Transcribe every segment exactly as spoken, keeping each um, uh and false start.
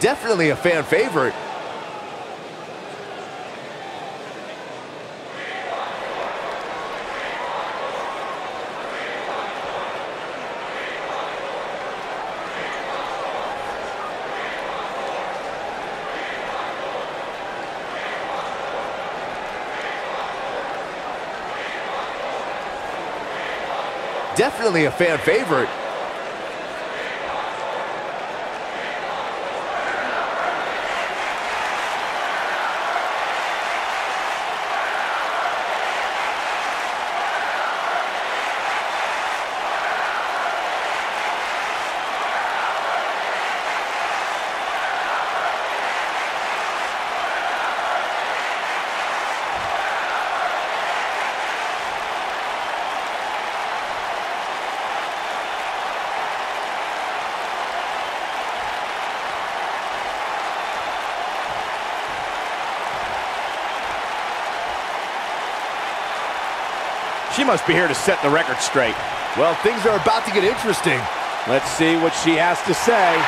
Definitely a fan favorite. Definitely a fan favorite. She must be here to set the record straight. Well, things are about to get interesting. Let's see what she has to say.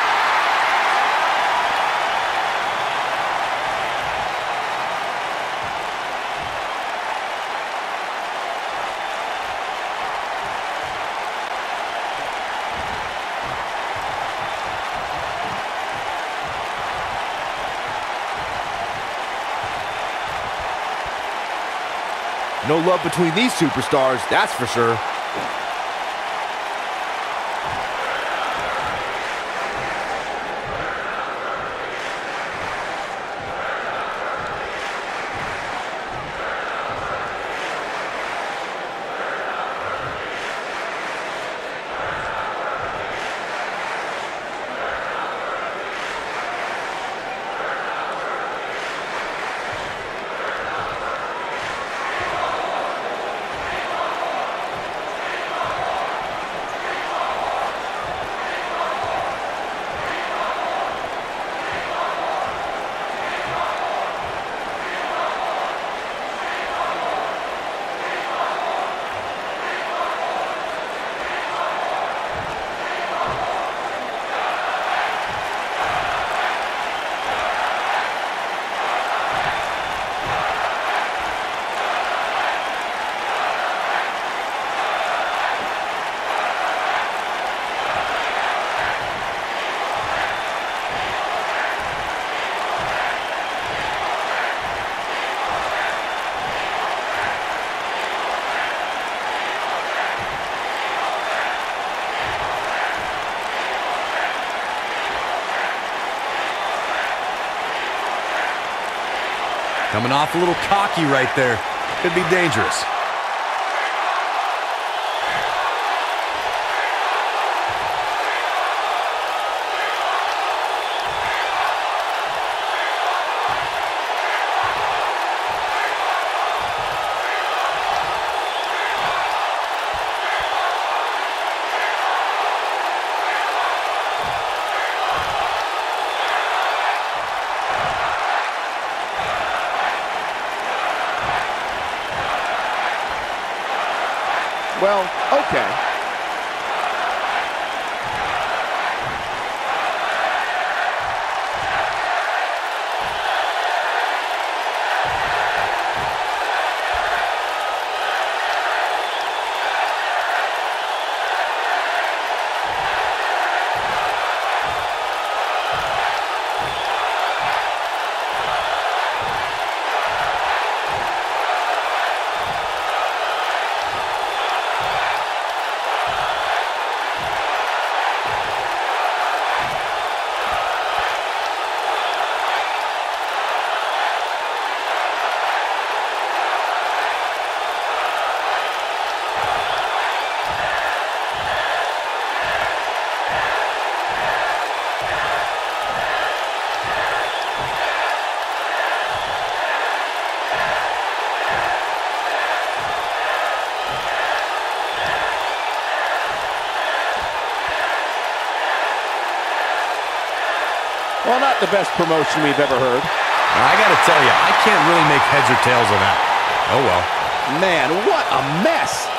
No love between these superstars, that's for sure. Coming off a little cocky right there. Could be dangerous. Well, okay. Well, not the best promotion we've ever heard. I gotta tell you, I can't really make heads or tails of that. Oh well. Man, what a mess!